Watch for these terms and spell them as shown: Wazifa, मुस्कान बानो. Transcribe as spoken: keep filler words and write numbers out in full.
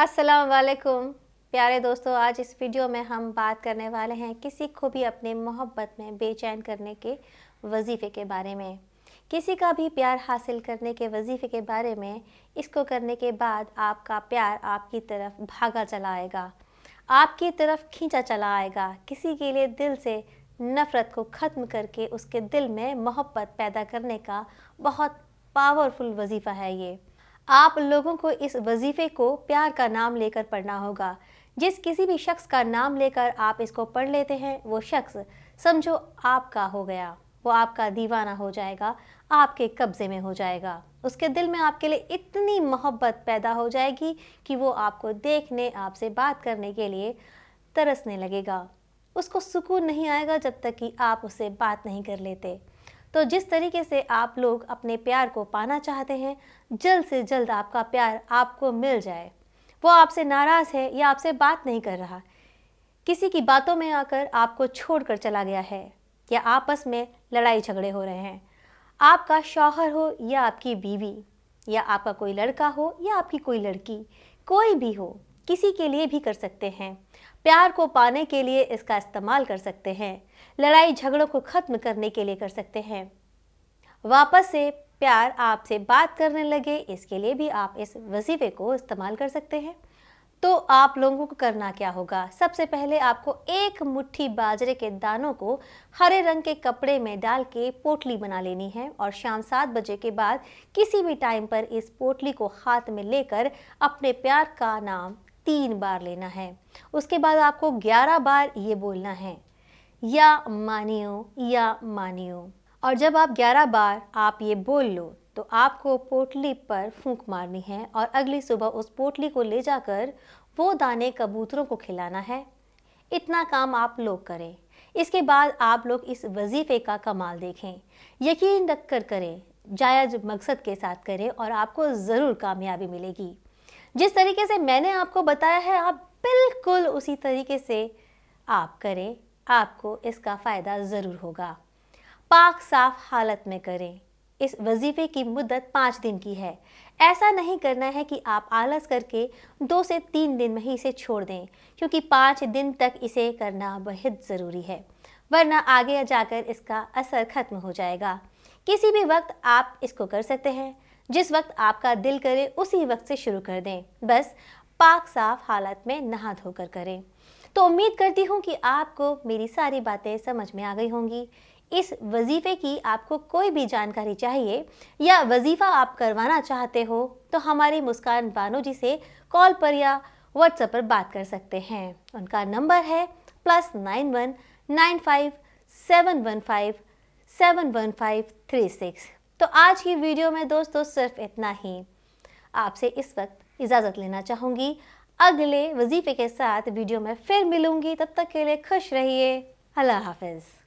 अस्सलाम वालेकुम प्यारे दोस्तों, आज इस वीडियो में हम बात करने वाले हैं किसी को भी अपने मोहब्बत में बेचैन करने के वजीफ़े के बारे में। किसी का भी प्यार हासिल करने के वजीफ़े के बारे में, इसको करने के बाद आपका प्यार आपकी तरफ भागा चला आएगा, आपकी तरफ खींचा चला आएगा। किसी के लिए दिल से नफ़रत को ख़त्म करके उसके दिल में मोहब्बत पैदा करने का बहुत पावरफुल वजीफ़ा है ये। आप लोगों को इस वजीफ़े को प्यार का नाम लेकर पढ़ना होगा। जिस किसी भी शख्स का नाम लेकर आप इसको पढ़ लेते हैं, वो शख्स समझो आपका हो गया, वो आपका दीवाना हो जाएगा, आपके कब्ज़े में हो जाएगा। उसके दिल में आपके लिए इतनी मोहब्बत पैदा हो जाएगी कि वो आपको देखने, आपसे बात करने के लिए तरसने लगेगा। उसको सुकून नहीं आएगा जब तक कि आप उससे बात नहीं कर लेते। तो जिस तरीके से आप लोग अपने प्यार को पाना चाहते हैं, जल्द से जल्द आपका प्यार आपको मिल जाए। वो आपसे नाराज़ है या आपसे बात नहीं कर रहा, किसी की बातों में आकर आपको छोड़कर चला गया है, या आपस में लड़ाई झगड़े हो रहे हैं। आपका शौहर हो या आपकी बीवी, या आपका कोई लड़का हो या आपकी कोई लड़की, कोई भी हो, किसी के लिए भी कर सकते हैं। प्यार को पाने के लिए इसका इस्तेमाल कर सकते हैं, लड़ाई झगड़ों को ख़त्म करने के लिए कर सकते हैं। वापस से प्यार आपसे बात करने लगे, इसके लिए भी आप इस वजीफ़े को इस्तेमाल कर सकते हैं। तो आप लोगों को करना क्या होगा, सबसे पहले आपको एक मुट्ठी बाजरे के दानों को हरे रंग के कपड़े में डाल के पोटली बना लेनी है, और शाम सात बजे के बाद किसी भी टाइम पर इस पोटली को हाथ में लेकर अपने प्यार का नाम तीन बार लेना है। उसके बाद आपको ग्यारह बार ये बोलना है, या मानियो या मानियो। और जब आप ग्यारह बार आप ये बोल लो, तो आपको पोटली पर फूंक मारनी है, और अगली सुबह उस पोटली को ले जाकर वो दाने कबूतरों को खिलाना है। इतना काम आप लोग करें। इसके बाद आप लोग इस वजीफ़े का कमाल देखें, यकीन रख कर करें, जायज़ मकसद के साथ करें, और आपको ज़रूर कामयाबी मिलेगी। जिस तरीके से मैंने आपको बताया है, आप बिल्कुल उसी तरीके से आप करें, आपको इसका फ़ायदा ज़रूर होगा। पाक साफ हालत में करें। इस वजीफ़े की मुद्दत पाँच दिन की है। ऐसा नहीं करना है कि आप आलस करके दो से तीन दिन में ही इसे छोड़ दें, क्योंकि पाँच दिन तक इसे करना बेहद ज़रूरी है, वरना आगे जाकर इसका असर ख़त्म हो जाएगा। किसी भी वक्त आप इसको कर सकते हैं, जिस वक्त आपका दिल करे उसी वक्त से शुरू कर दें। बस पाक साफ हालत में नहा धोकर करें। तो उम्मीद करती हूँ कि आपको मेरी सारी बातें समझ में आ गई होंगी। इस वजीफ़े की आपको कोई भी जानकारी चाहिए या वजीफ़ा आप करवाना चाहते हो, तो हमारी मुस्कान बानो जी से कॉल पर या व्हाट्सएप पर बात कर सकते हैं। उनका नंबर है plus nine one nine five seven one five seven one five three six. तो आज की वीडियो में दोस्तों सिर्फ इतना ही। आपसे इस वक्त इजाज़त लेना चाहूँगी। अगले वजीफ़े के साथ वीडियो में फिर मिलूँगी। तब तक के लिए खुश रहिए। अल्लाह हाफ़िज़।